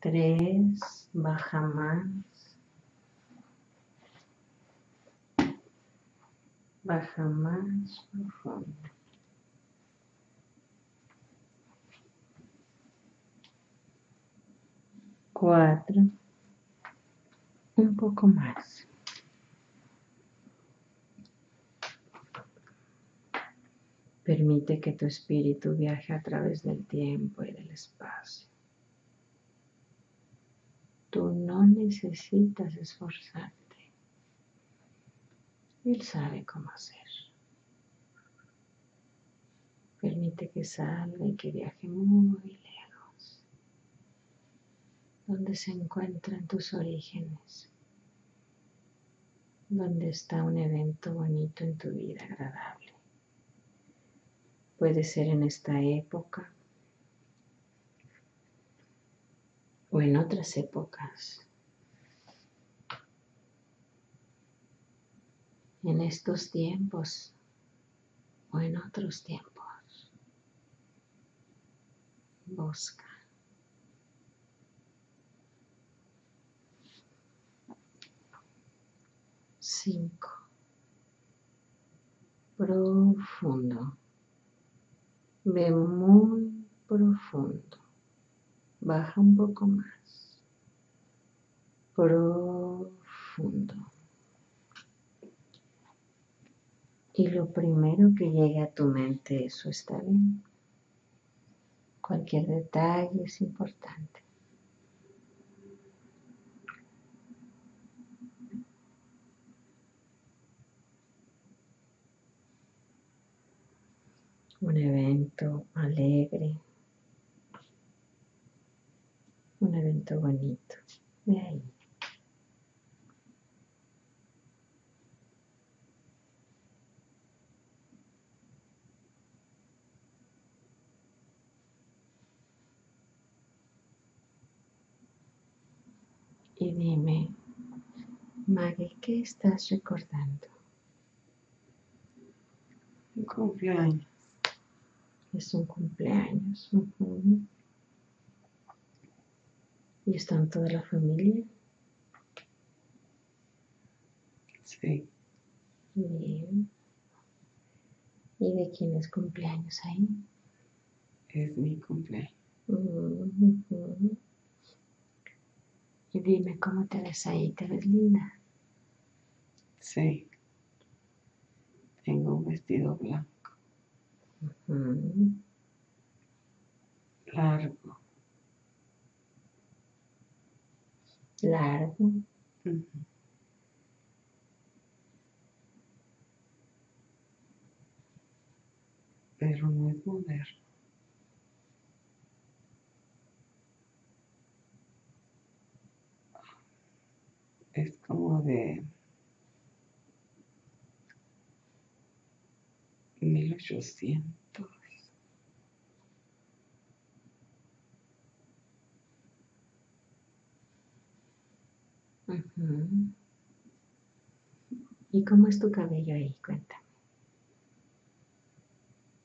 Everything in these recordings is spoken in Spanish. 3, baja más, baja más profundo. Cuatro, un poco más. Permite que tu espíritu viaje a través del tiempo y del espacio. Tú no necesitas esforzarte. Él sabe cómo hacer. Permite que salga y que viaje muy lejos, donde se encuentran tus orígenes, donde está un evento bonito en tu vida, agradable. Puede ser en esta época o en otras épocas. En estos tiempos o en otros tiempos. Busca. Cinco, profundo, ve muy profundo, baja un poco más, profundo, y lo primero que llegue a tu mente, eso está bien, cualquier detalle es importante. Un evento alegre, un evento bonito, de ahí. Y dime, Maggie, ¿qué estás recordando? Mi cumpleaños. Es un cumpleaños. ¿Y están toda la familia? Sí. Bien. ¿Y de quién es cumpleaños ahí? Es mi cumpleaños. Y dime, ¿cómo te ves ahí? ¿Te ves linda? Sí. Tengo un vestido blanco. Largo. Largo. Pero no es moderno. Es como de 1800. ¿Y cómo es tu cabello ahí? Cuéntame.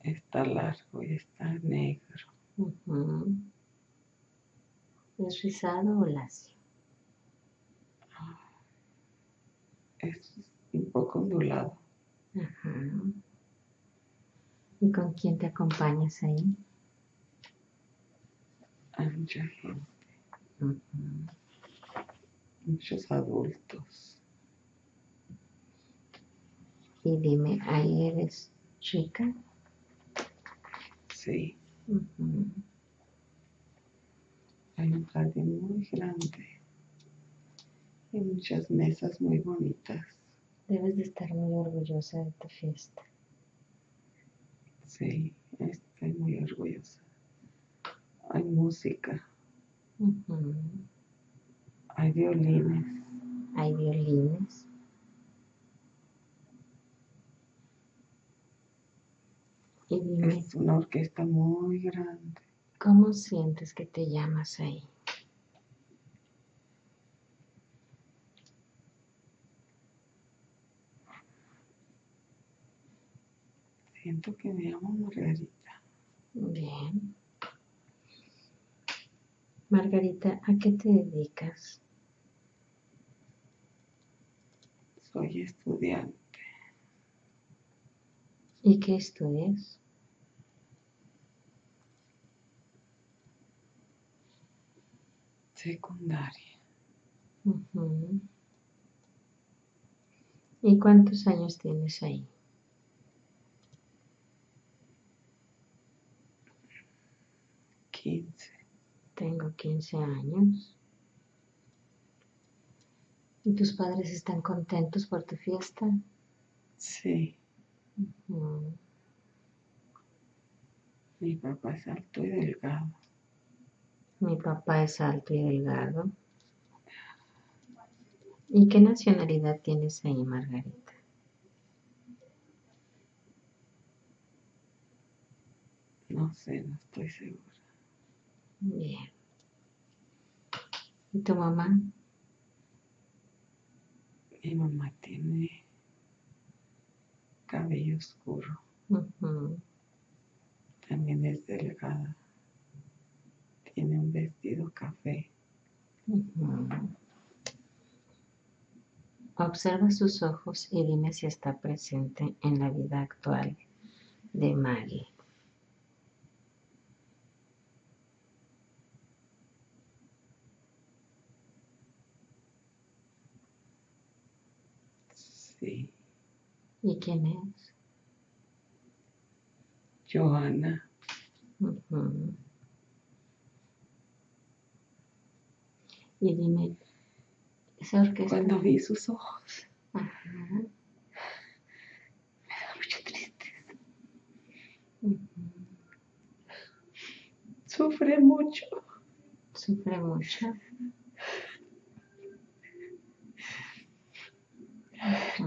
Está largo y está negro. ¿Es rizado o lacio? Es un poco ondulado. ¿Y con quién te acompañas ahí? Hay mucha gente. Muchos adultos. Y dime, ¿ahí eres chica? Sí. Hay un jardín muy grande y muchas mesas muy bonitas. Debes de estar muy orgullosa de tu fiesta. Sí, estoy muy orgullosa. Hay música. Hay violines. Hay violines. Y dime, es una orquesta muy grande. ¿Cómo sientes que te llamas ahí? Siento que me llamo Margarita. Bien. Margarita, ¿a qué te dedicas? Soy estudiante. ¿Y qué estudias? Secundaria. Uh-huh. ¿Y cuántos años tienes ahí? 15. Tengo 15 años. ¿Y tus padres están contentos por tu fiesta? Sí. Uh-huh. Mi papá es alto y delgado. Mi papá es alto y delgado. ¿Y qué nacionalidad tienes ahí, Margarita? No sé, no estoy segura. Bien. ¿Y tu mamá? Mi mamá tiene cabello oscuro. Uh-huh. También es delgada. Tiene un vestido café. Uh-huh. Observa sus ojos y dime si está presente en la vida actual de Mari. Sí. ¿Y quién es? Johanna. Uh-huh. Y dime, esa orquesta... Cuando vi sus ojos, ajá, me da mucha tristeza. Uh-huh. Sufre mucho. Sufre mucho. Uh-huh.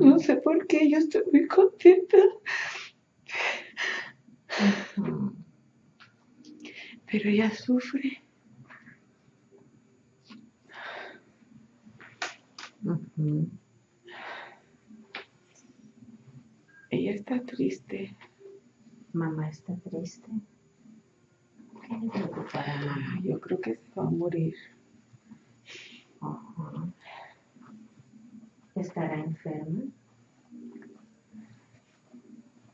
No sé por qué, yo estoy muy contenta. Uh-huh. Pero ella sufre. Uh-huh. Ella está triste. Mamá está triste. ¿Qué le preocupará a mamá? Yo creo que se va a morir. Uh-huh. ¿Estará enferma?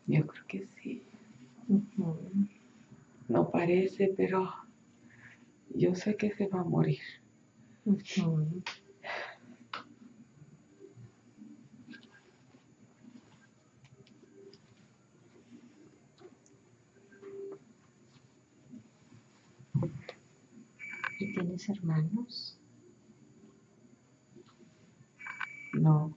Yo creo que sí. Uh-huh. No parece, pero yo sé que se va a morir. Uh-huh. ¿Tienes hermanos? No.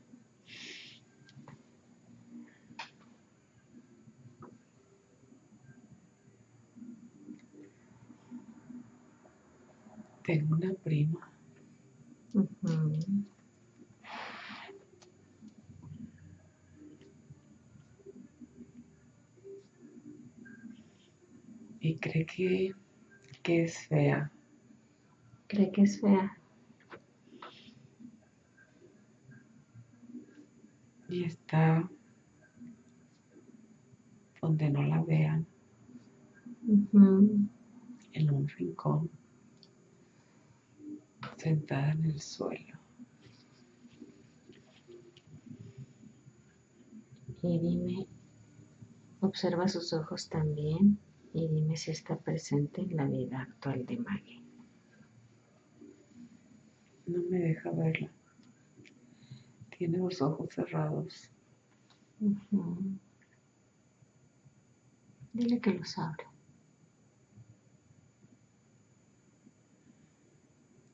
Tengo una prima. Uh-huh. Y cree que es fea. ¿Cree que es fea? Y está donde no la vean. Uh-huh. En un rincón, sentada en el suelo. Y dime, observa sus ojos también y dime si está presente en la vida actual de Maggie. No me deja verla. Tiene los ojos cerrados. Uh-huh. Dile que los abra.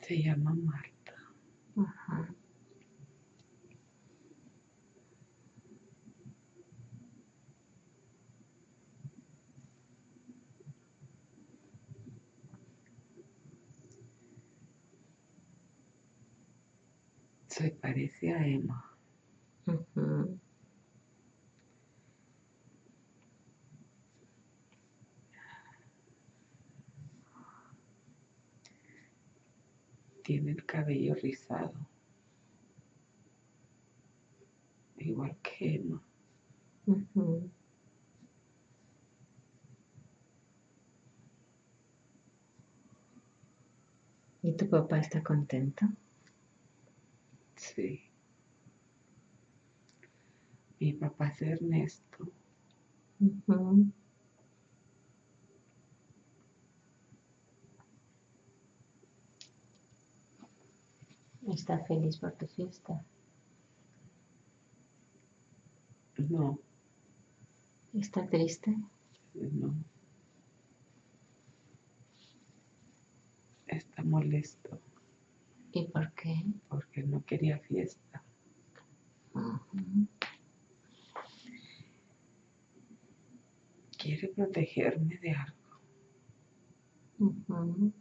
Se llama Marta. Ajá. Se parece a Emma. Uh-huh. Tiene el cabello rizado, igual que Emma. Uh-huh. ¿Y tu papá está contento? Sí. Mi papá es Ernesto. Uh-huh. ¿Está feliz por tu fiesta? No. ¿Está triste? No. Está molesto. ¿Y por qué? Porque no quería fiesta. Uh-huh. Quiere protegerme de algo. Uh-huh.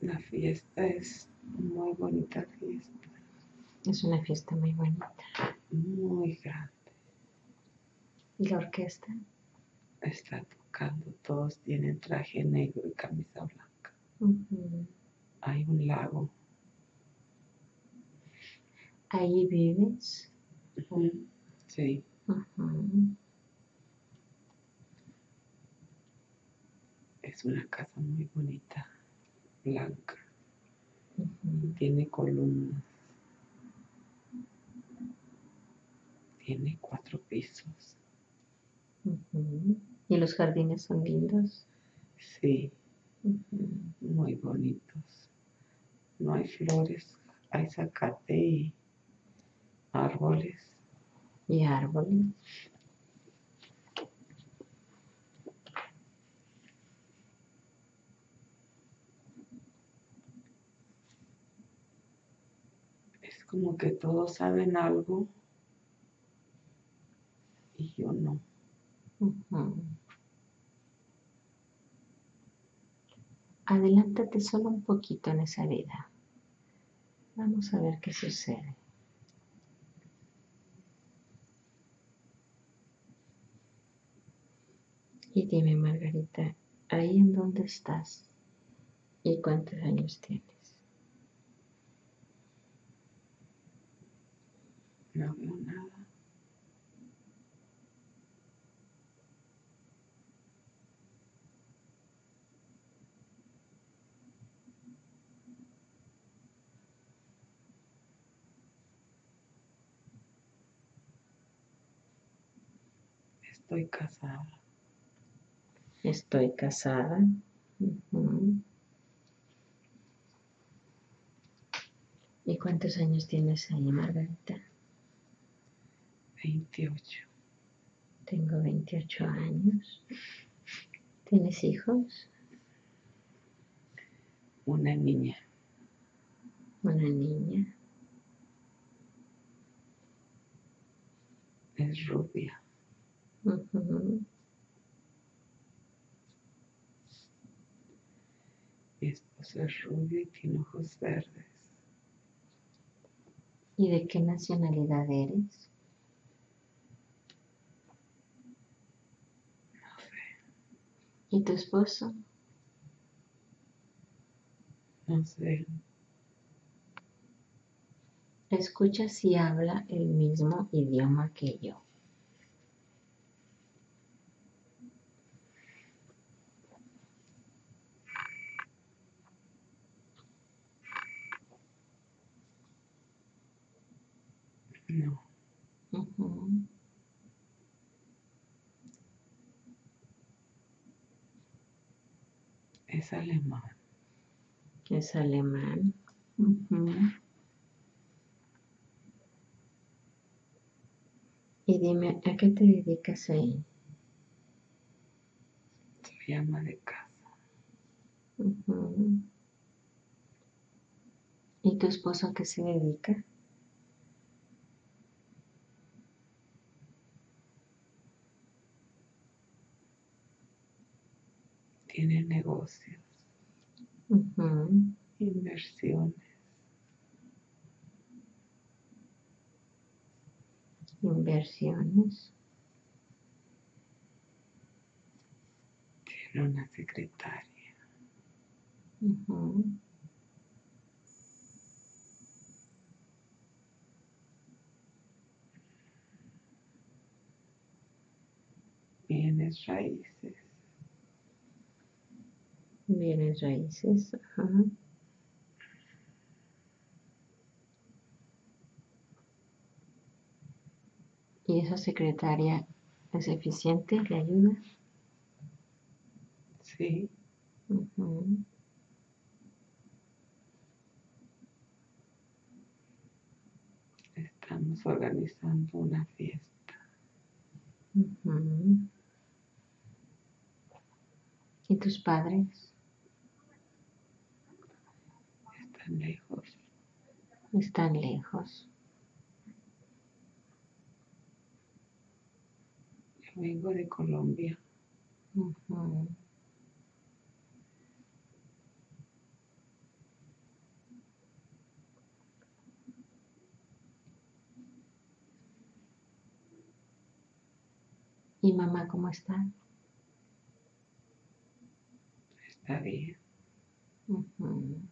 La fiesta es muy bonita fiesta. Es una fiesta muy bonita. Muy grande. ¿Y la orquesta? Está tocando, todos tienen traje negro y camisa blanca. Uh-huh. Hay un lago. ¿Ahí vives? Uh-huh. Sí. Uh-huh. Es una casa muy bonita. Blanca. Uh-huh. Tiene columnas. Tiene 4 pisos. Uh-huh. ¿Y los jardines son lindos? Sí. Uh-huh. Muy bonitos. No hay flores. Hay zacate y árboles. ¿Y árboles? Como que todos saben algo y yo no. Uh-huh. Adelántate solo un poquito en esa vida. Vamos a ver qué sucede. Y dime, Margarita, ¿ahí en dónde estás? ¿Y cuántos años tienes? No veo nada. Estoy casada. Estoy casada. Uh-huh. ¿Y cuántos años tienes ahí, Margarita? 28. Tengo 28 años. ¿Tienes hijos? Una niña. Una niña. Es rubia. Uh-huh. Mi esposo es rubio y tiene ojos verdes. ¿Y de qué nacionalidad eres? ¿Y tu esposo? No sé. Escucha si habla el mismo idioma que yo. No. Uh-huh. Es alemán. Es alemán. Uh-huh. Y dime, ¿a qué te dedicas ahí? Soy ama de casa. Uh-huh. ¿Y tu esposo a qué se dedica? Tiene negocios, uh-huh, inversiones. Inversiones. Tiene una secretaria. Uh-huh. bienes raíces. Bienes raíces, ajá. ¿Y esa secretaria es eficiente? ¿Le ayuda? Sí. Uh-huh. Estamos organizando una fiesta. Uh-huh. ¿Y tus padres? Están lejos. Están lejos. Yo vengo de Colombia. Uh-huh. ¿Y mamá cómo está? Está bien. Uh-huh.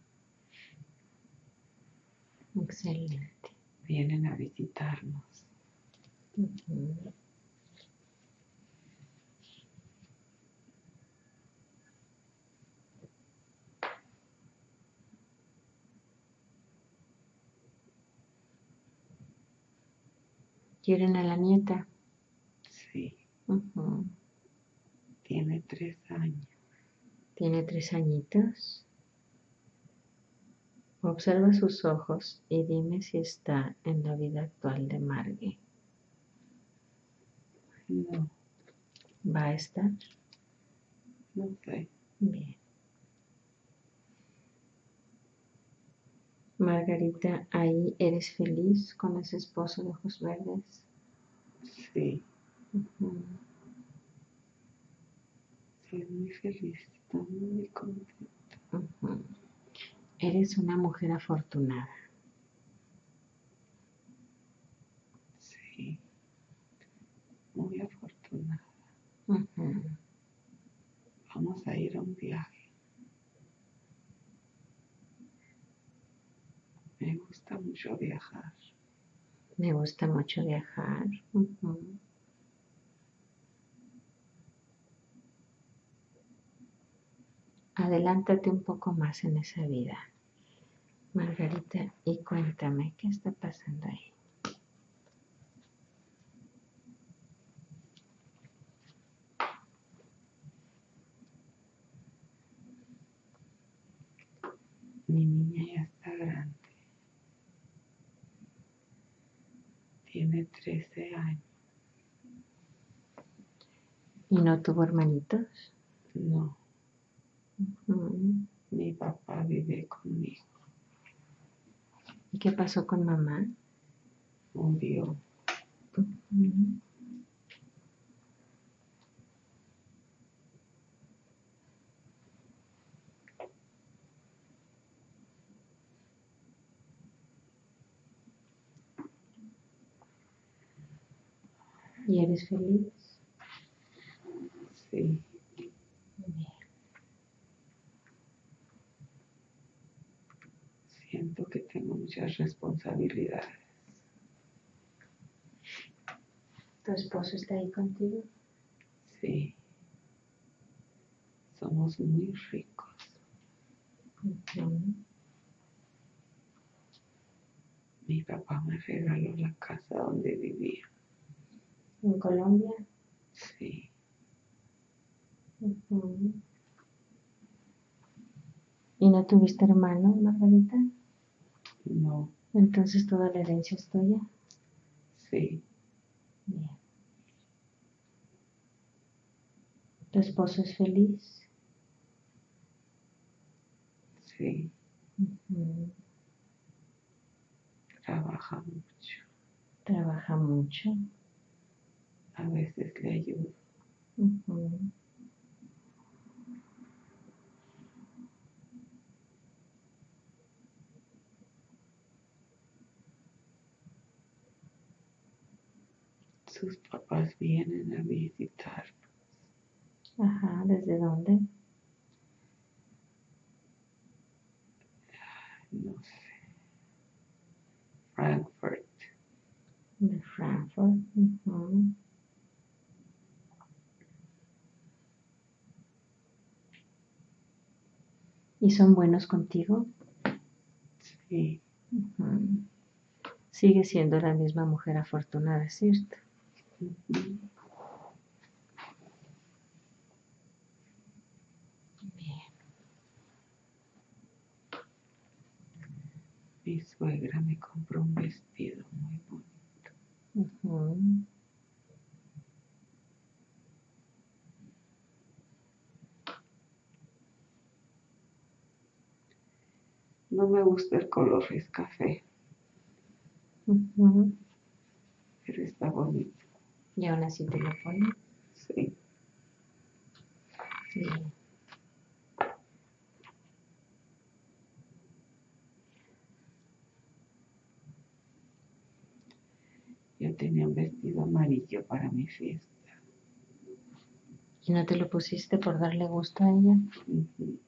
Excelente. Vienen a visitarnos. Uh-huh. ¿Quieren a la nieta? Sí. Uh-huh. Tiene 3 años. Tiene 3 añitos. Observa sus ojos y dime si está en la vida actual de Margie. No. ¿Va a estar? No sé. Bien. Margarita, ¿ahí eres feliz con ese esposo de ojos verdes? Sí. Uh-huh. Soy muy feliz, estoy muy contenta. Uh-huh. Eres una mujer afortunada. Sí, muy afortunada. Uh-huh. Vamos a ir a un viaje. Me gusta mucho viajar. Me gusta mucho viajar. Uh-huh. Adelántate un poco más en esa vida, Margarita, y cuéntame, ¿qué está pasando ahí? Mi niña ya está grande. Tiene 13 años. ¿Y no tuvo hermanitos? No. Mi papá vive conmigo. ¿Y qué pasó con mamá? Murió. ¿Y eres feliz? Sí. Siento que tengo muchas responsabilidades. ¿Tu esposo está ahí contigo? Sí. Somos muy ricos. Uh-huh. Mi papá me regaló la casa donde vivía. ¿En Colombia? Sí. Uh-huh. ¿Y no tuviste hermano, Margarita? No. ¿Entonces toda la herencia es tuya? Sí. Bien. ¿Tu esposo es feliz? Sí. Uh-huh. Trabaja mucho. ¿Trabaja mucho? A veces le ayudo. Uh-huh. Sus papás vienen a visitarnos. Ajá, ¿desde dónde? No sé. Frankfurt. De Frankfurt. Uh-huh. ¿Y son buenos contigo? Sí. Uh-huh. Sigue siendo la misma mujer afortunada, ¿cierto? Uh-huh. Mi suegra me compró un vestido muy bonito. Uh-huh. No me gusta el color, es café. Uh-huh. Pero está bonito. ¿Y aún así te lo pones? Sí. Sí. Yo tenía un vestido amarillo para mi fiesta. ¿Y no te lo pusiste por darle gusto a ella? Uh-huh.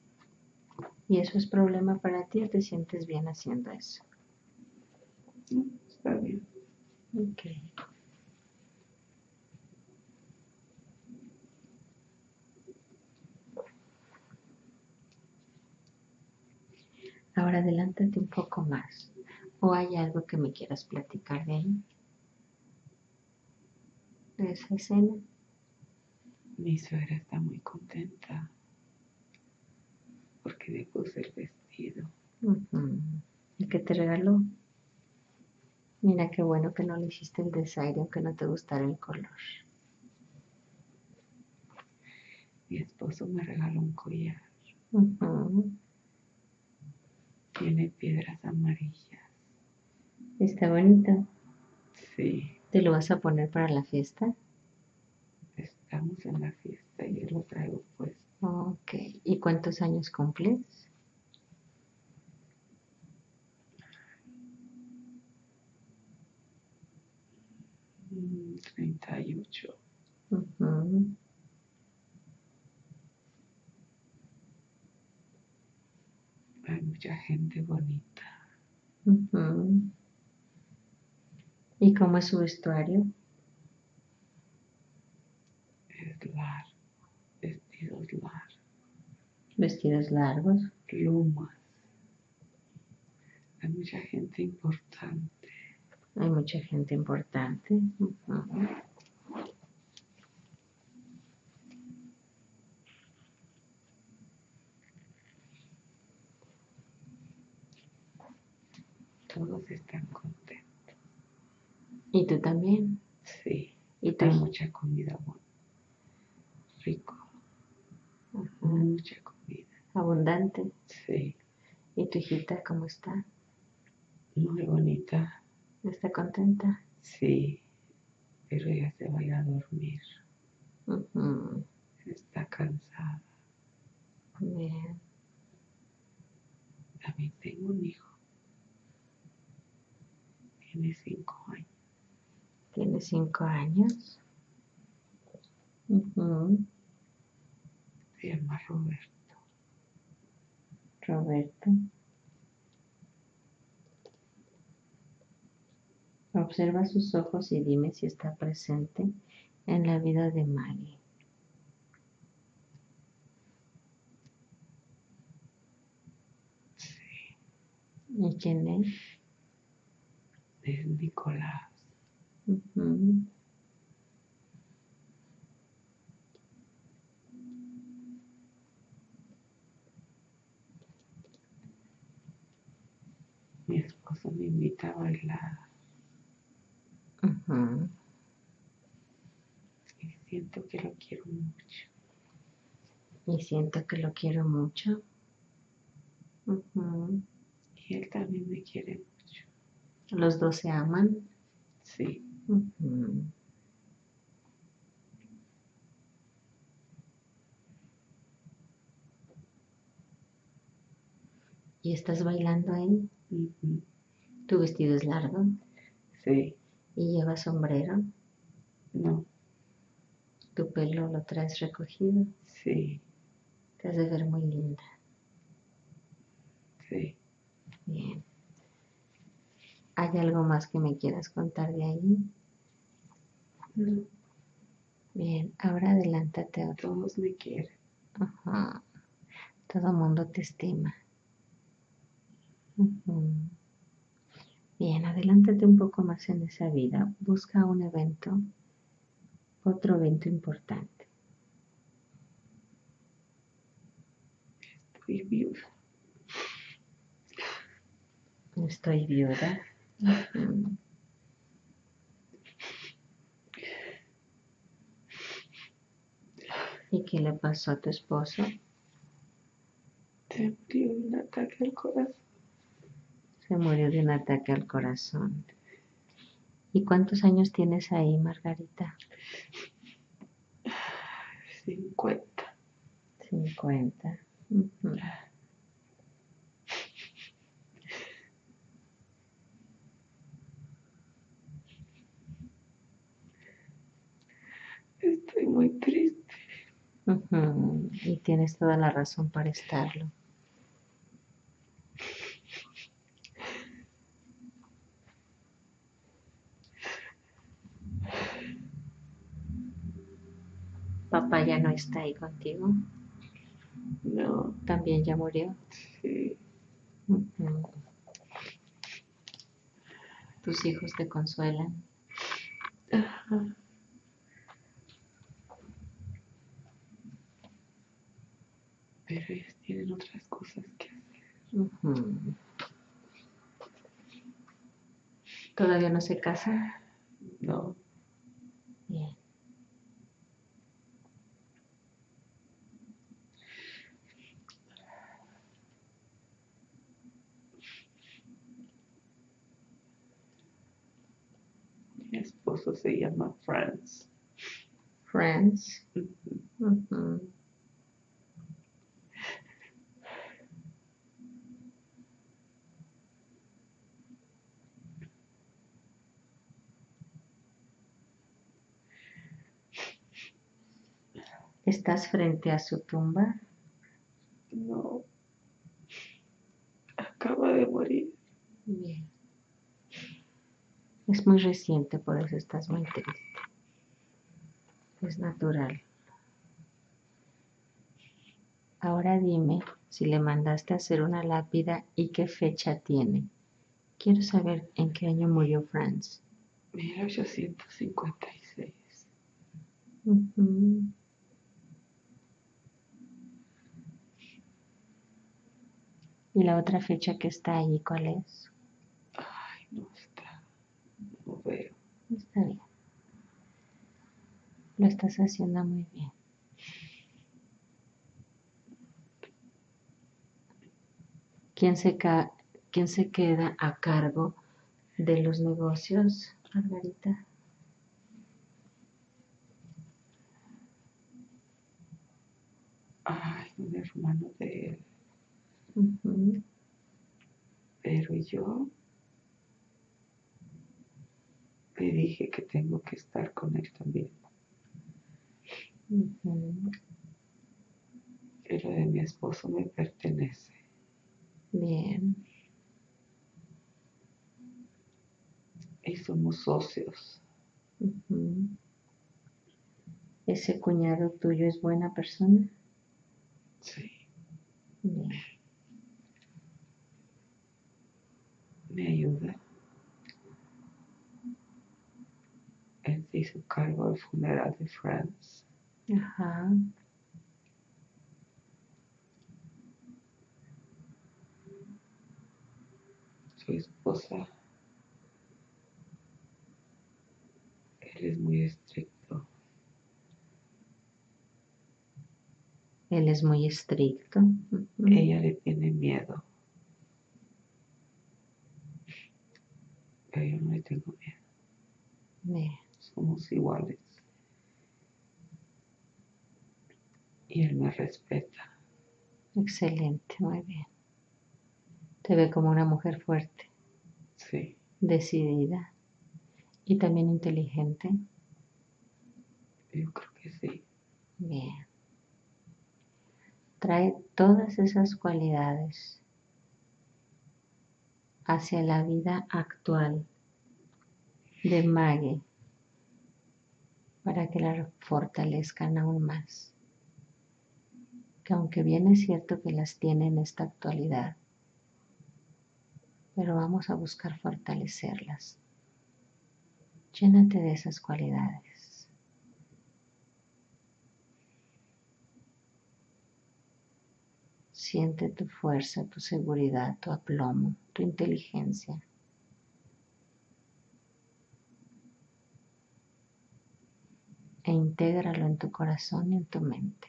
¿Y eso es problema para ti o te sientes bien haciendo eso? No, está bien. Ok. Ahora adelántate un poco más. ¿O hay algo que me quieras platicar de ahí? De esa escena. Mi suegra está muy contenta porque le puse el vestido. Uh-huh. ¿El que te regaló? Mira qué bueno que no le hiciste el desaire aunque no te gustara el color. Mi esposo me regaló un collar. Uh-huh. Tiene piedras amarillas. Está bonito. Sí. ¿Te lo vas a poner para la fiesta? Estamos en la fiesta y yo lo traigo puesto. Ok. ¿Y cuántos años cumples? 38. Uh-huh. Hay mucha gente bonita. Uh-huh. ¿Y cómo es su vestuario? Es largo, vestidos largos. ¿Vestidos largos? Plumas. Hay mucha gente importante. Hay mucha gente importante. Uh-huh. Todos están contentos. ¿Y tú también? Sí. ¿Y tú? Hay mucha comida, rico. Ajá. Mucha comida. ¿Abundante? Sí. ¿Y tu hijita cómo está? Muy bonita. ¿Está contenta? Sí, pero ella se va a ir a dormir. Uh-huh. Está cansada. Bien. También tengo un hijo. Tiene 5 años. Tiene 5 años. Uh-huh. Se llama Roberto. Roberto. Observa sus ojos y dime si está presente en la vida de Maggie. Sí. ¿Y quién es? Es Nicolás. Uh-huh. Mi esposo me invita a bailar. Uh-huh. Y siento que lo quiero mucho. Y siento que lo quiero mucho. Uh-huh. Y él también me quiere mucho. ¿Los dos se aman? Sí. Uh-huh. ¿Y estás bailando ahí? Uh-huh. ¿Tu vestido es largo? Sí. ¿Y llevas sombrero? No. ¿Tu pelo lo traes recogido? Sí. Te has de ver muy linda. Sí. Bien. ¿Hay algo más que me quieras contar de ahí? No. Bien, ahora adelántate a otro. Todos me quieren. Ajá. Todo el mundo te estima. Bien, adelántate un poco más en esa vida. Busca un evento, otro evento importante. Estoy viuda. Estoy viuda. ¿Y qué le pasó a tu esposo? Se murió de un ataque al corazón. Se murió de un ataque al corazón. ¿Y cuántos años tienes ahí, Margarita? 50. 50. Estoy muy triste. Y tienes toda la razón para estarlo. ¿Papá ya no está ahí contigo? No. ¿También ya murió? Sí. ¿Tus hijos te consuelan? Ajá. Pero ellos tienen otras cosas que hacer. ¿Todavía no se casan? No. Bien. Mi esposo se llama Franz. ¿Franz? ¿Estás frente a su tumba? No. Acaba de morir. Bien. Es muy reciente, por eso estás muy triste. Es natural. Ahora dime si le mandaste a hacer una lápida y qué fecha tiene. Quiero saber en qué año murió Franz. 1856. ¿Y la otra fecha que está ahí, cuál es? Ay, no está. No veo. Está bien. Lo estás haciendo muy bien. ¿Quién se queda a cargo de los negocios, Margarita? Ay, un hermano de él. Pero yo le dije que tengo que estar con él también. Pero de mi esposo me pertenece. Bien. Y somos socios. ¿Ese cuñado tuyo es buena persona? Sí. Bien. Me ayuda. Él se hizo cargo del funeral de Franz. Ajá. Su esposa. Él es muy estricto. Él es muy estricto. Ella le tiene miedo. Yo no le tengo miedo. Bien. Somos iguales. Y él me respeta. Excelente, muy bien. Te ve como una mujer fuerte. Sí. Decidida. Y también inteligente. Yo creo que sí. Bien. Trae todas esas cualidades hacia la vida actual de Maggie para que la fortalezcan aún más. que aunque bien es cierto que las tiene en esta actualidad, pero vamos a buscar fortalecerlas. Llénate de esas cualidades. Siente tu fuerza, tu seguridad, tu aplomo, tu inteligencia. E intégralo en tu corazón y en tu mente.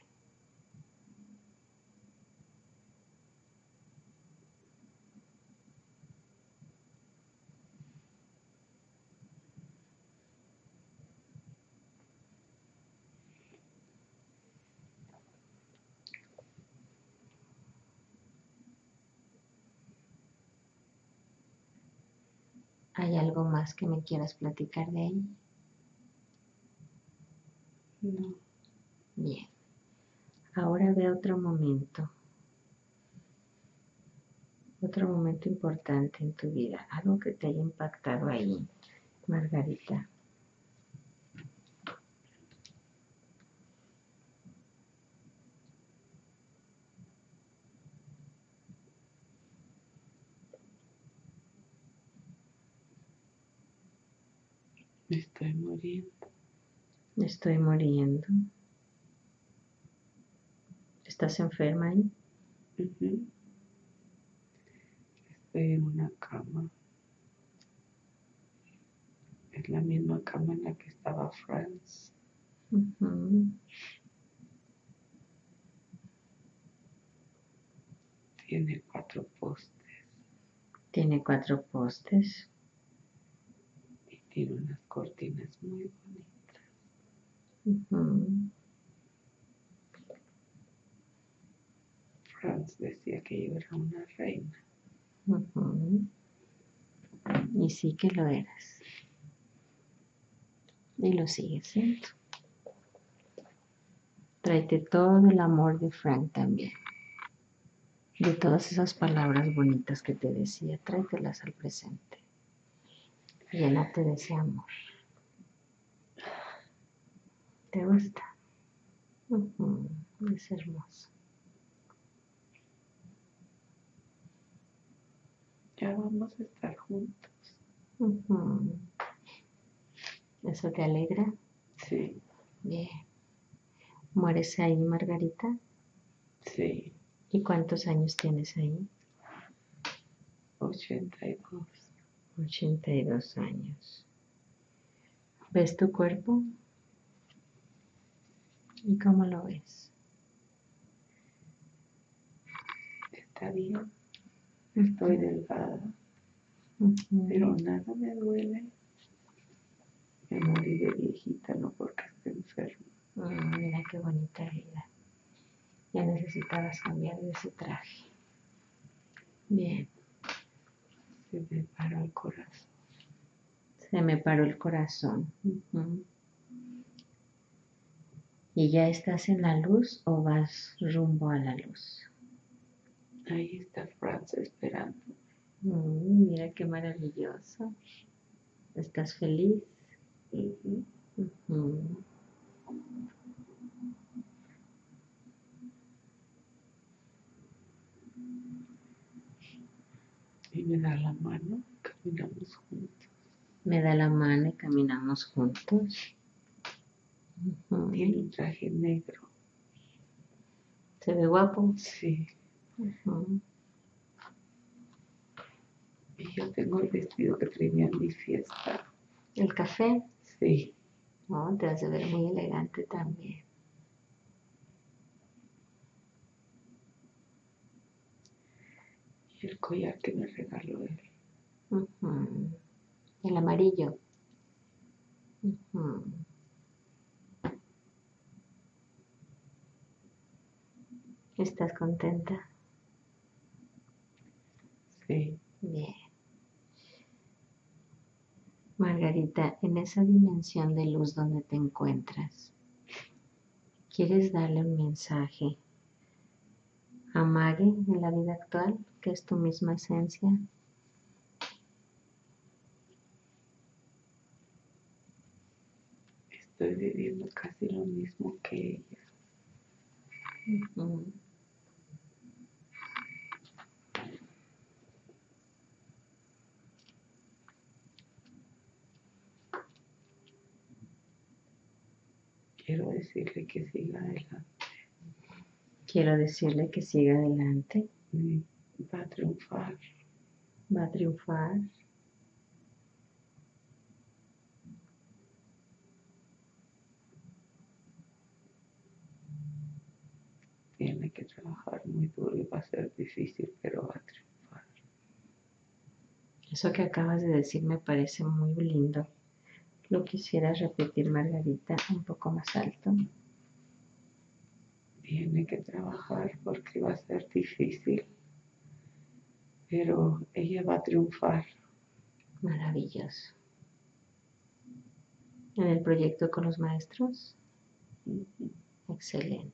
¿Hay algo más que me quieras platicar de ella? No. Bien. Ahora ve otro momento importante en tu vida, algo que te haya impactado ahí, Margarita. Me estoy muriendo. Me estoy muriendo. ¿Estás enferma ahí? Uh-huh. Estoy en una cama. Es la misma cama en la que estaba Franz. Uh-huh. Tiene 4 postes. Tiene 4 postes. Y tiene unas cortinas muy bonitas. Uh-huh. Franz decía que yo era una reina. Uh-huh. Y sí que lo eras. Y lo sigues siendo. Tráete todo el amor de Frank también. De todas esas palabras bonitas que te decía, tráetelas al presente. Llénate de ese amor. ¿Te gusta? Uh-huh. Es hermoso. Ya vamos a estar juntos. Uh-huh. ¿Eso te alegra? Sí. Bien. ¿Mueres ahí, Margarita? Sí. ¿Y cuántos años tienes ahí? 82. 82 años. ¿Ves tu cuerpo? ¿Y cómo lo ves? Está bien. Estoy delgada. Uh-huh. Pero nada me duele. Me morí de viejita, no porque esté enferma. Oh, mira qué bonita vida. Ya necesitabas cambiar de ese traje. Bien. Se me paró el corazón. Se me paró el corazón. Uh-huh. ¿Y ya estás en la luz o vas rumbo a la luz? Ahí está Franz esperando. Mira qué maravilloso. ¿Estás feliz? Uh-huh. Uh-huh. Y me da la mano, caminamos juntos. Me da la mano y caminamos juntos. Uh-huh. Tiene un traje negro. ¿Se ve guapo? Sí. Uh-huh. Y yo tengo el vestido que tenía en mi fiesta. ¿El café? Sí. No, te vas a ver muy elegante también. Y el collar que me regaló él. Uh-huh. El amarillo. Uh-huh. ¿Estás contenta? Sí. Bien. Margarita, en esa dimensión de luz donde te encuentras, ¿quieres darle un mensaje a Maggie en la vida actual, que es tu misma esencia? Estoy viviendo casi lo mismo que ella. Uh-huh. Quiero decirle que siga adelante. Quiero decirle que siga adelante. Va a triunfar. Va a triunfar. Tiene que trabajar muy duro y va a ser difícil, pero va a triunfar. Eso que acabas de decir me parece muy lindo. ¿Lo quisieras repetir, Margarita, un poco más alto? Tiene que trabajar porque va a ser difícil, pero ella va a triunfar. Maravilloso. ¿En el proyecto con los maestros? Excelente.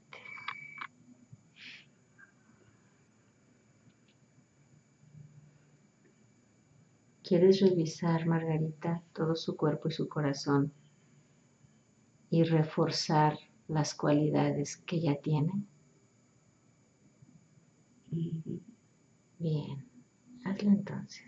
¿Quieres revisar, Margarita, todo su cuerpo y su corazón y reforzar las cualidades que ya tiene? Bien, hazlo entonces.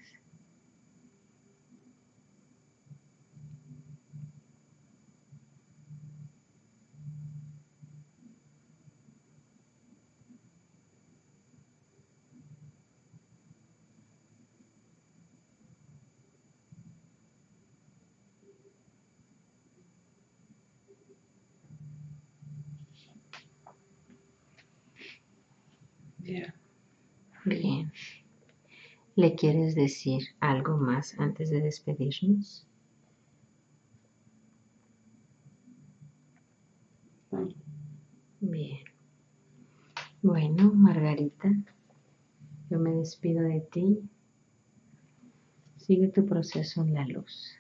Bien. ¿Le quieres decir algo más antes de despedirnos? Bien. Bueno, Margarita, yo me despido de ti. Sigue tu proceso en la luz.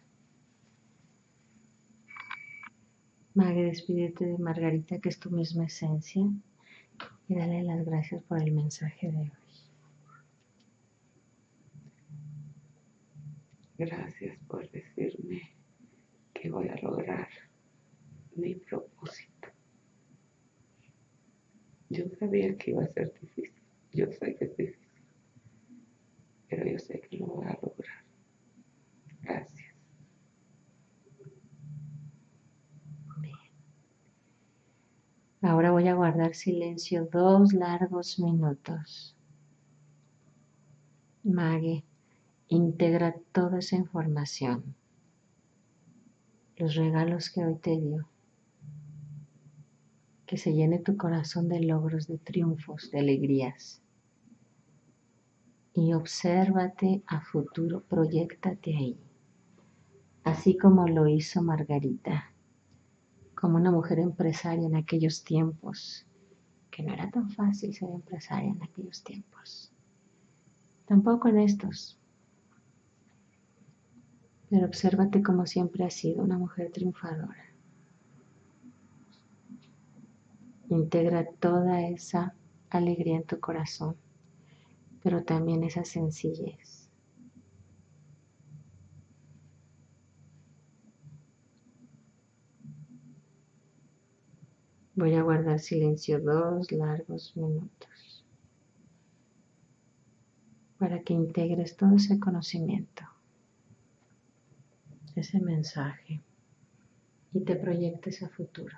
Despídete de Margarita, que es tu misma esencia. Y dale las gracias por el mensaje de hoy. Gracias por decirme que voy a lograr mi propósito. Yo sabía que iba a ser difícil. Yo sé que es difícil. Pero yo sé que lo voy a lograr. Gracias. Bien. Ahora voy a guardar silencio 2 largos minutos. Maggie, integra toda esa información, los regalos que hoy te dio, que se llene tu corazón de logros, de triunfos, de alegrías. Y obsérvate a futuro, proyéctate ahí, así como lo hizo Margarita, como una mujer empresaria en aquellos tiempos, que no era tan fácil ser empresaria en aquellos tiempos, tampoco en estos. Pero obsérvate como siempre has sido, una mujer triunfadora. Integra toda esa alegría en tu corazón, pero también esa sencillez. Voy a guardar silencio 2 largos minutos para que integres todo ese conocimiento, ese mensaje, y te proyectes a futuro.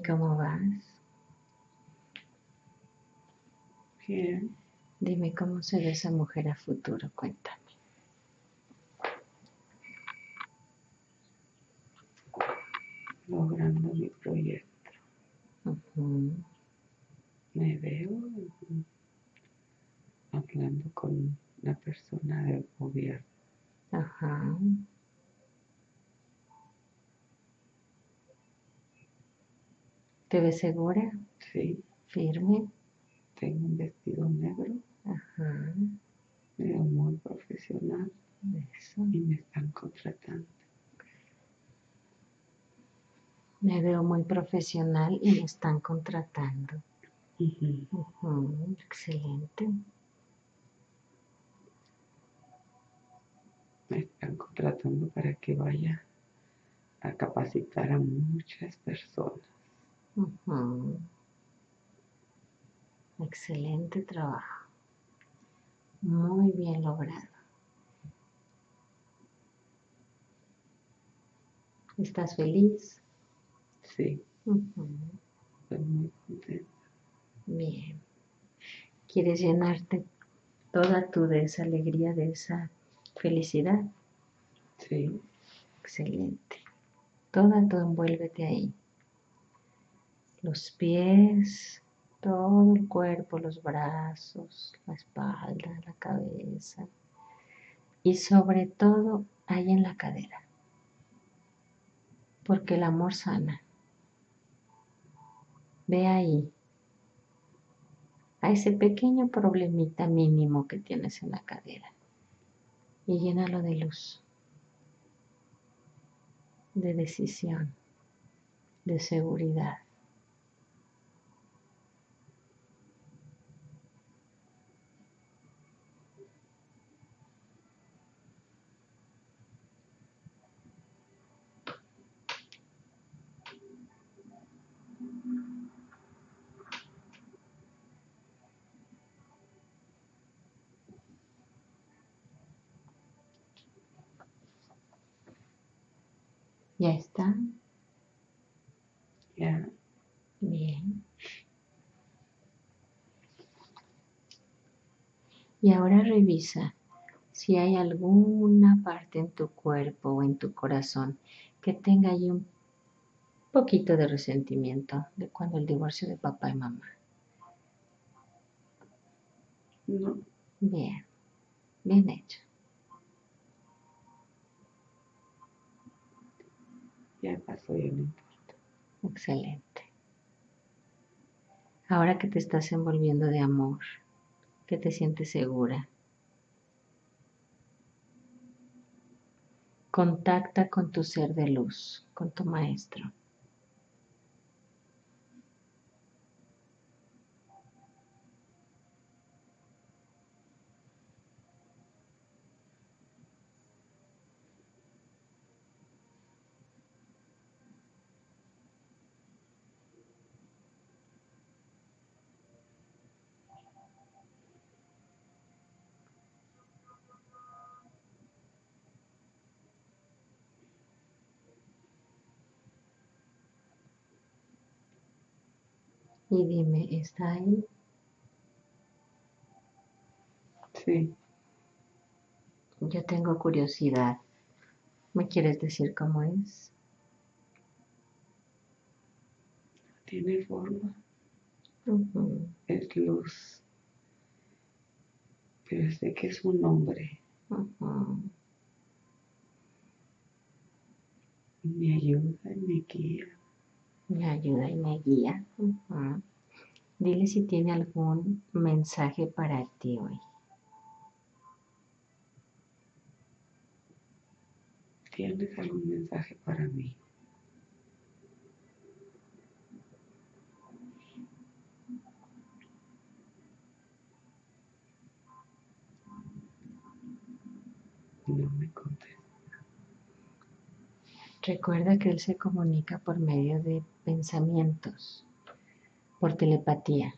¿Y cómo vas? Bien. Dime, ¿cómo se ve esa mujer a futuro? Cuéntame. Logrando mi proyecto. Me veo hablando con la persona del gobierno. ¿Te ves segura? Sí. ¿Firme? Tengo un vestido negro. Me veo muy profesional. Eso. Y me están contratando. Me veo muy profesional y me están contratando. Excelente. Me están contratando para que vaya a capacitar a muchas personas. Excelente trabajo. Muy bien logrado. ¿Estás feliz? Sí. Estoy muy contenta. Bien. ¿Quieres llenarte toda tu de esa alegría, de esa felicidad? Sí. Excelente. Toda tu envuélvete ahí. Los pies, todo el cuerpo, los brazos, la espalda, la cabeza y sobre todo ahí en la cadera, porque el amor sana. Ve ahí, a ese pequeño problemita mínimo que tienes en la cadera y llénalo de luz, de decisión, de seguridad. ¿Ya está? Ya. Bien. Y ahora revisa si hay alguna parte en tu cuerpo o en tu corazón que tenga ahí un poquito de resentimiento de cuando el divorcio de papá y mamá. No. Bien. Bien hecho. Ya pasó, ya no importa. Excelente. Ahora que te estás envolviendo de amor, que te sientes segura, contacta con tu ser de luz, con tu maestro. Y dime, ¿está ahí? Sí. Yo tengo curiosidad. ¿Me quieres decir cómo es? Tiene forma. Es luz. Pero sé que es un hombre. Me ayuda, me guía. Me ayuda y me guía. Dile si tiene algún mensaje para ti hoy. ¿Tienes algún mensaje para mí? No me contestas. Recuerda que él se comunica por medio de pensamientos, por telepatía.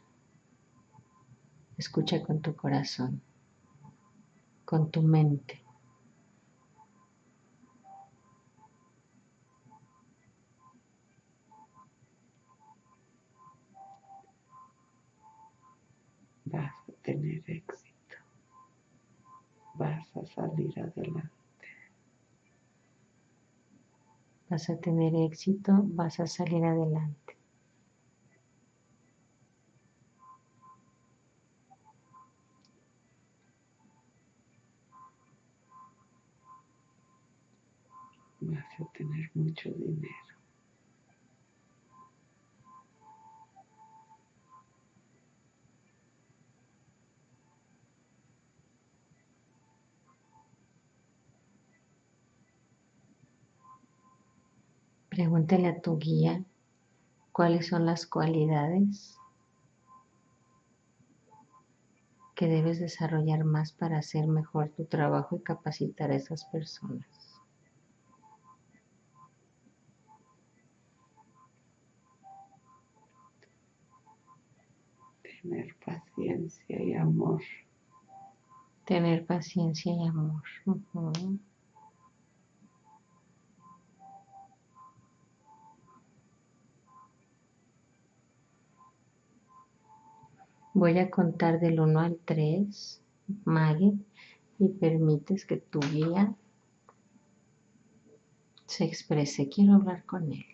Escucha con tu corazón, con tu mente. salir adelante. Vas a tener éxito, vas a salir adelante. Vas a tener mucho dinero. Pregúntale a tu guía cuáles son las cualidades que debes desarrollar más para hacer mejor tu trabajo y capacitar a esas personas. Tener paciencia y amor. Tener paciencia y amor. Voy a contar del 1 al 3, Maggie, y permites que tu guía se exprese. Quiero hablar con él.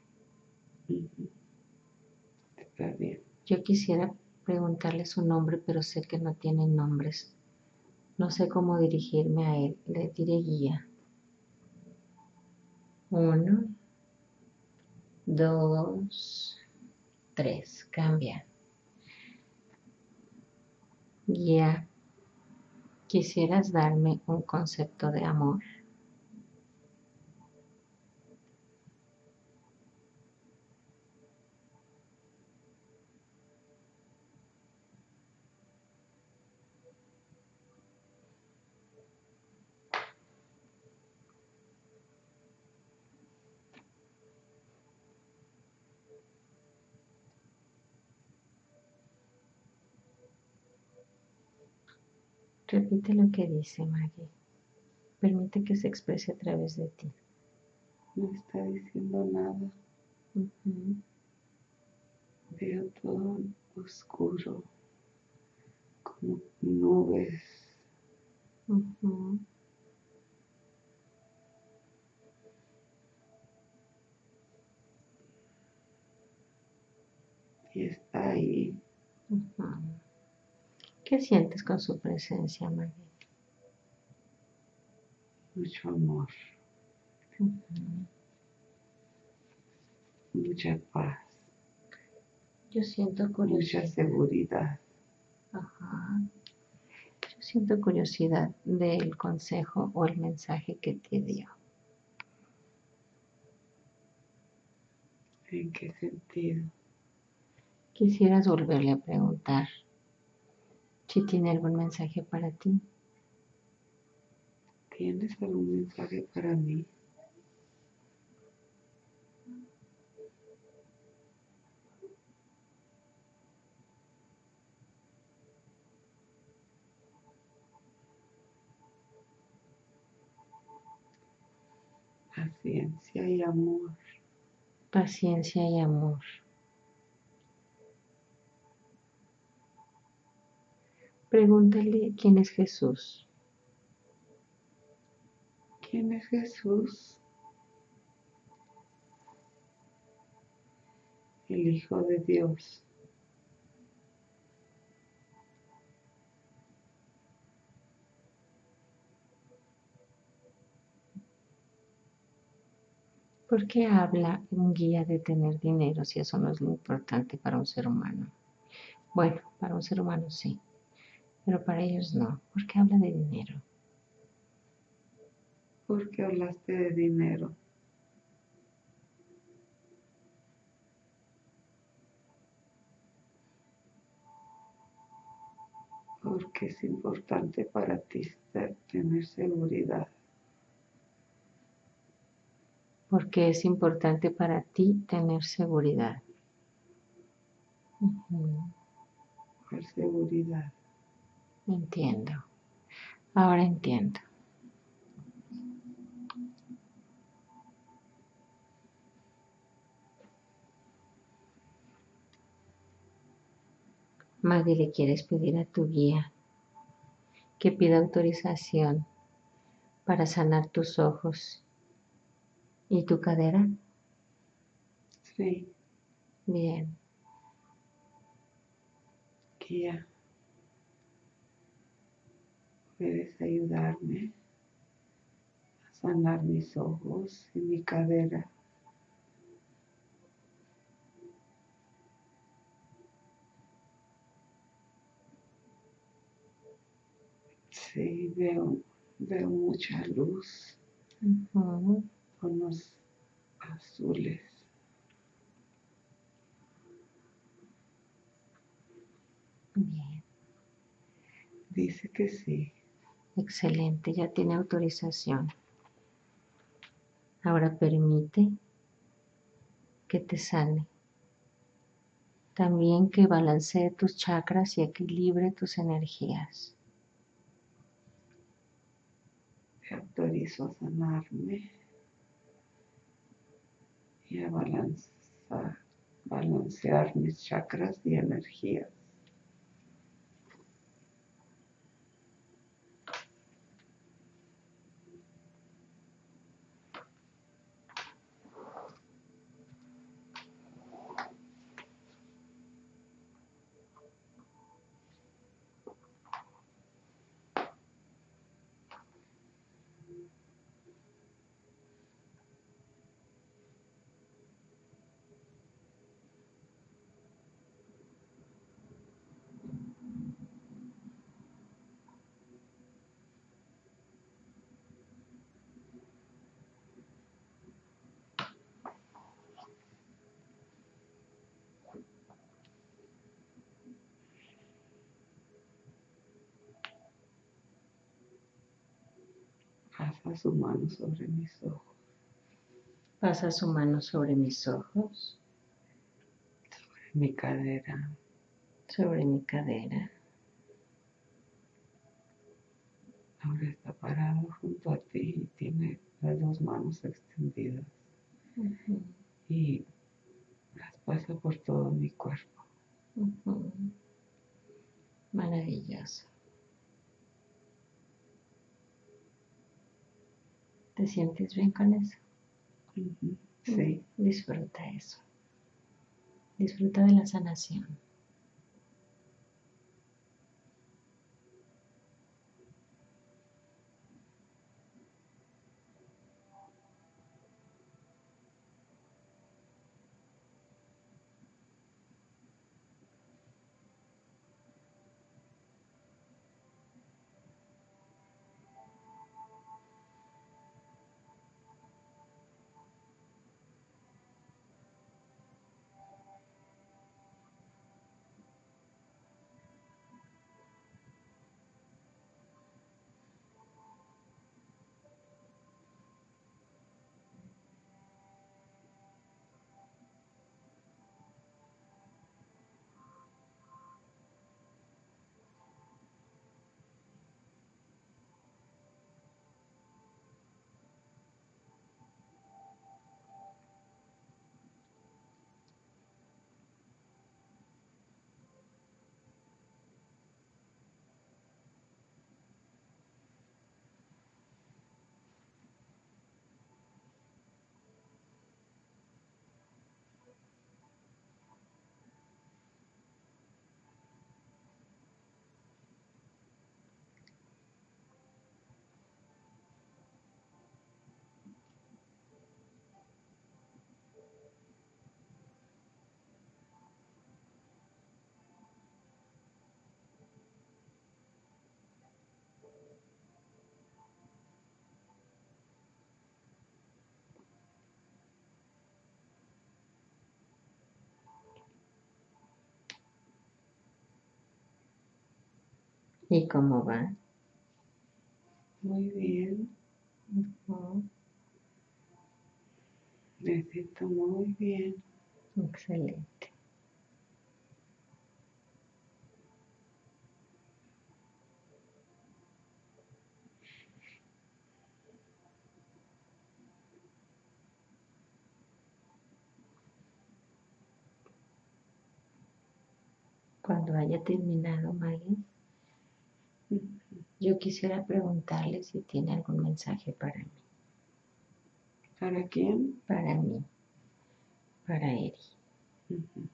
Está bien. Yo quisiera preguntarle su nombre, pero sé que no tiene nombres. No sé cómo dirigirme a él. Le diré guía. 1, 2, 3. Cambia. Guía, ¿quisieras darme un concepto de amor? Repite lo que dice Maggie. Permite que se exprese a través de ti. No está diciendo nada. Veo todo oscuro, como nubes. Y está ahí. ¿Qué sientes con su presencia, Maggie? Mucho amor. Mucha paz. Yo siento curiosidad. Mucha seguridad. Yo siento curiosidad del consejo o el mensaje que te dio. ¿En qué sentido? Quisieras volverle a preguntar si tiene algún mensaje para ti. ¿Tienes algún mensaje para mí? Paciencia y amor. Paciencia y amor. Pregúntale quién es Jesús. ¿Quién es Jesús? El Hijo de Dios. ¿Por qué habla un guía de tener dinero si eso no es lo importante para un ser humano? Bueno, para un ser humano sí. Pero para ellos no. ¿Por qué habla de dinero? ¿Por qué hablaste de dinero? Porque es importante para ti tener seguridad. Porque es importante para ti tener seguridad. ¿Cuál seguridad? Entiendo. Ahora entiendo. Maggie, le quieres pedir a tu guía que pida autorización para sanar tus ojos y tu cadera. Sí. Bien. Guía, puedes ayudarme a sanar mis ojos y mi cadera. Sí, veo mucha luz, tonos azules. Bien. Dice que sí. Excelente, ya tiene autorización. Ahora permite que te sane. También que balancee tus chakras y equilibre tus energías. Te autorizo a sanarme y a balancear mis chakras y energías. Pasa su mano sobre mis ojos. Pasa su mano sobre mis ojos. Sobre mi cadera. Sobre mi cadera. Ahora está parado junto a ti y tiene las dos manos extendidas. Y las pasa por todo mi cuerpo. Maravilloso. ¿Te sientes bien con eso? Sí. Disfruta eso. Disfruta de la sanación. ¿Y cómo va? Muy bien. Me siento muy bien. Excelente. Cuando haya terminado, Maggie, Yo quisiera preguntarle si tiene algún mensaje para mí. ¿Para quién? Para mí. Para Eri. Uh-huh.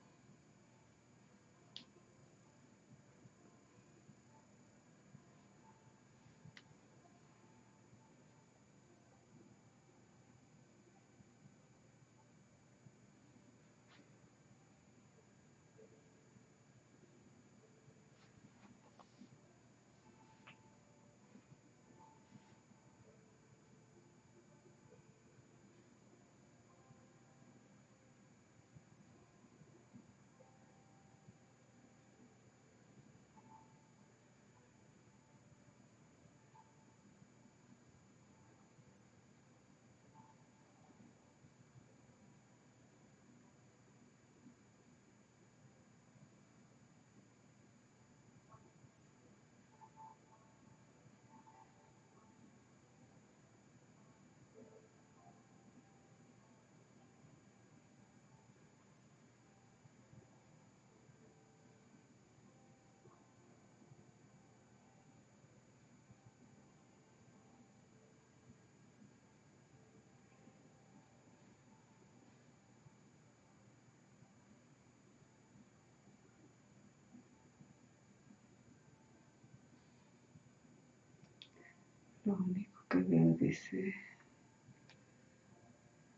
Lo único que veo dice,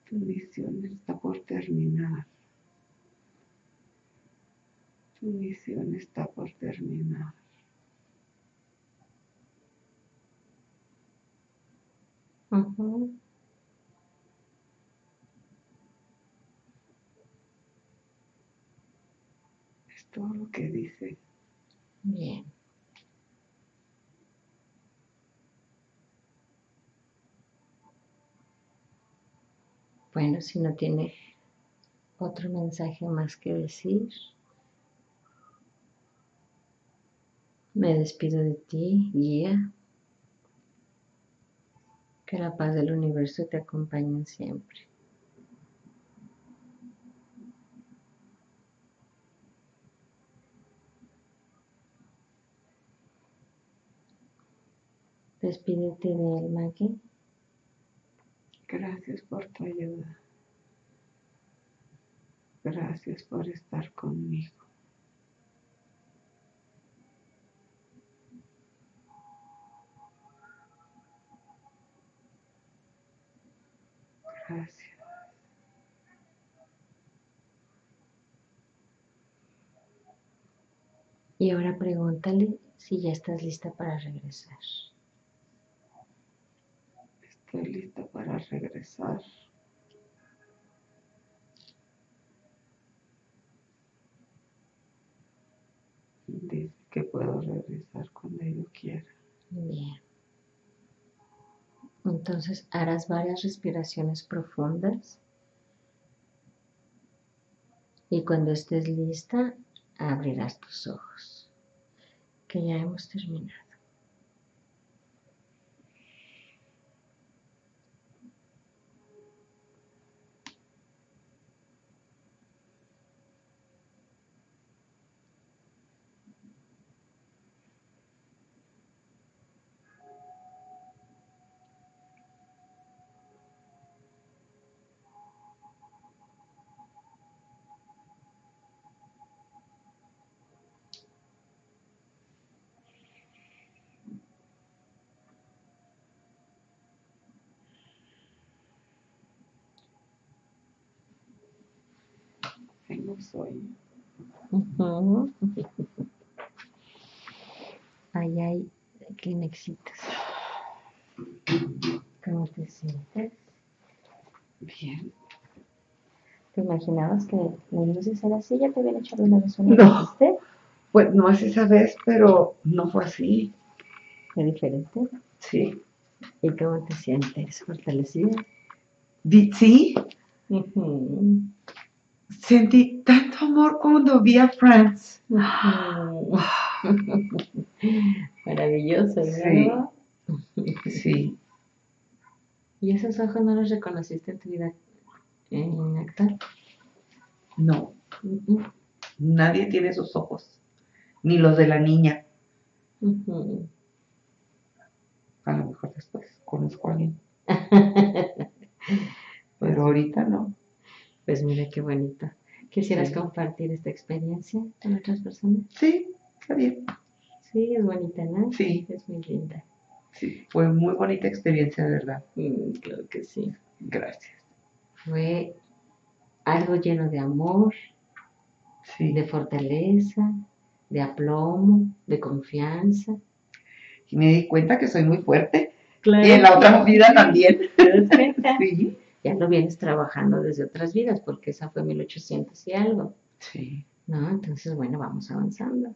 tu misión está por terminar. Tu misión está por terminar. Uh-huh. Es todo lo que dice. Bien. Bueno, si no tiene otro mensaje más que decir, me despido de ti, guía. Que la paz del universo te acompañe siempre. Despídete de él, Maggie. Gracias por tu ayuda. Gracias por estar conmigo. Gracias. Y ahora pregúntale si ya estás lista para regresar. Estoy lista para regresar. Dice que puedo regresar cuando yo quiera. Bien. Entonces harás varias respiraciones profundas. Y cuando estés lista, abrirás tus ojos. Que ya hemos terminado. Tengo sueño. Uh-huh. Ahí hay Kleenexitos. ¿Cómo te sientes? Bien. ¿Te imaginabas que me ibas a así? ¿Ya te habían hecho alguna vez una vez? No, pues no es esa vez, pero no fue así. ¿Fue diferente? Sí. ¿Y cómo te sientes? ¿Fortalecida? Sí. Uh-huh. Sentí tanto amor cuando vi a Franz. Maravilloso, ¿no? Sí. Sí. ¿Y esos ojos no los reconociste en tu vida actual? No. Nadie tiene esos ojos. Ni los de la niña. a lo mejor después conozco a alguien. Pero ahorita no. Pues mira qué bonita. ¿Quisieras compartir esta experiencia con otras personas? Sí, está bien. Sí, es bonita, ¿no? Sí. Es muy linda. Sí, fue muy bonita experiencia, de verdad. Claro que sí. Gracias. Fue algo lleno de amor, sí, de fortaleza, de aplomo, de confianza. Y me di cuenta que soy muy fuerte. Claro. Y en la otra vida también. Sí. Ya lo vienes trabajando desde otras vidas, porque esa fue 1800 y algo. Sí. ¿No? Entonces, bueno, vamos avanzando.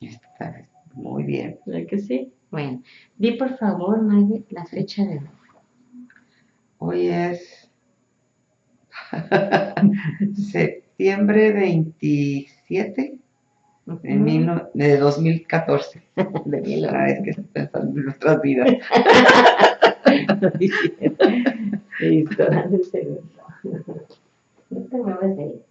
Está muy bien. ¿Verdad que sí? Bueno, di por favor, Maggie, la fecha de hoy. Hoy es septiembre 27 de 2014. De mil horas que estoy pensando en otras vidas. Listo, dame un segundo. No te muevas de ahí.